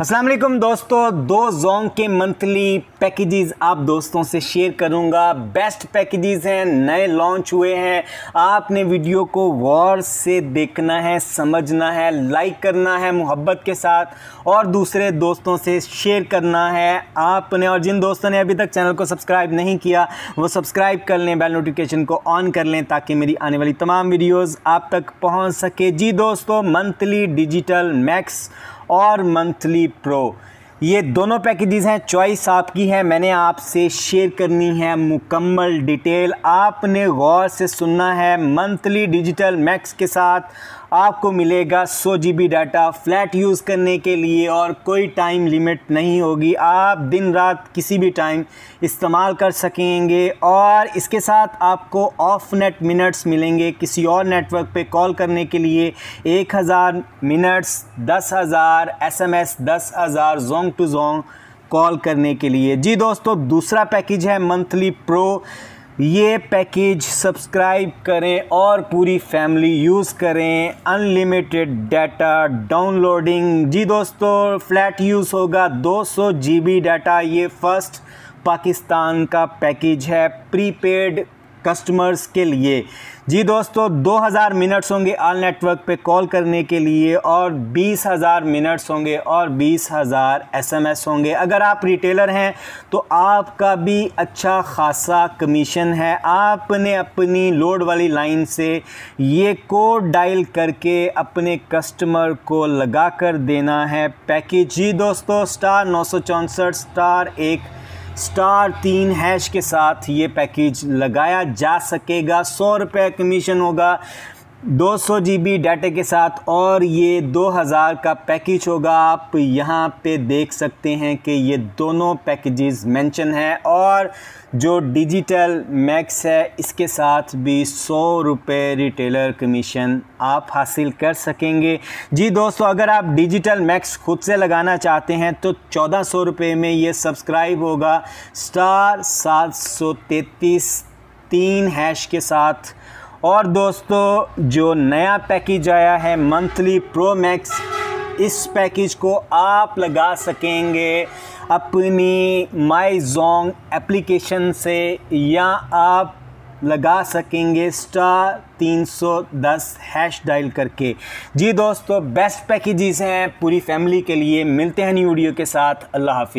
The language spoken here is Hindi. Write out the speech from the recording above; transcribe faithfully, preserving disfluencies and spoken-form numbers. अस्सलाम वालेकुम दोस्तों, दो जोंग के मंथली पैकेजेस आप दोस्तों से शेयर करूंगा। बेस्ट पैकेजेस हैं, नए लॉन्च हुए हैं। आपने वीडियो को गौर से देखना है, समझना है, लाइक करना है मोहब्बत के साथ और दूसरे दोस्तों से शेयर करना है आपने। और जिन दोस्तों ने अभी तक चैनल को सब्सक्राइब नहीं किया वो सब्सक्राइब कर लें, बेल नोटिफिकेशन को ऑन कर लें ताकि मेरी आने वाली तमाम वीडियोज़ आप तक पहुँच सके। जी दोस्तों, मंथली डिजिटल मैक्स और मंथली प्रो, ये दोनों पैकेजेस हैं। चॉइस आपकी है, मैंने आपसे शेयर करनी है मुकम्मल डिटेल। आपने गौर से सुनना है। मंथली डिजिटल मैक्स के साथ आपको मिलेगा सौ G B data flat use करने के लिए और कोई टाइम लिमिट नहीं होगी। आप दिन रात किसी भी टाइम इस्तेमाल कर सकेंगे और इसके साथ आपको ऑफ नेट मिनट्स मिलेंगे। किसी और नेटवर्क पे कॉल करने के लिए एक हज़ार मिनट्स, दस हज़ार एस एम एस, दस हज़ार जोंग टू जोंग कॉल करने के लिए। जी दोस्तों, दूसरा पैकेज है मंथली प्रो। ये पैकेज सब्सक्राइब करें और पूरी फैमिली यूज़ करें। अनलिमिटेड डाटा डाउनलोडिंग, जी दोस्तों फ्लैट यूज़ होगा दो सौ जी बी डाटा। ये फर्स्ट पाकिस्तान का पैकेज है प्रीपेड कस्टमर्स के लिए। जी दोस्तों, दो हज़ार मिनट्स होंगे ऑल नेटवर्क पे कॉल करने के लिए और बीस हज़ार मिनट्स होंगे और बीस हज़ार एसएमएस होंगे। अगर आप रिटेलर हैं तो आपका भी अच्छा खासा कमीशन है। आपने अपनी लोड वाली लाइन से ये कोड डायल करके अपने कस्टमर को लगा कर देना है पैकेज। जी दोस्तों, स्टार नौ सौ चौंसठ स्टार एक स्टार तीन हैश के साथ ये पैकेज लगाया जा सकेगा। सौ रुपये कमीशन होगा दो सौ जी बी डाटा के साथ और ये दो हज़ार का पैकेज होगा। आप यहाँ पे देख सकते हैं कि ये दोनों पैकेजेस मेंशन हैं और जो डिजिटल मैक्स है इसके साथ भी सौ रुपये रिटेलर कमीशन आप हासिल कर सकेंगे। जी दोस्तों, अगर आप डिजिटल मैक्स खुद से लगाना चाहते हैं तो चौदह सौ रुपये में ये सब्सक्राइब होगा स्टार सात सौ तैंतीस तीन हैश के साथ। और दोस्तों, जो नया पैकेज आया है मंथली प्रो मैक्स, इस पैकेज को आप लगा सकेंगे अपनी माई जोंग एप्लीकेशन से या आप लगा सकेंगे स्टार तीन सौ दस हैश डायल करके। जी दोस्तों, बेस्ट पैकेजेस हैं पूरी फैमिली के लिए। मिलते हैं न्यू वीडियो के साथ। अल्लाह हाफिज़।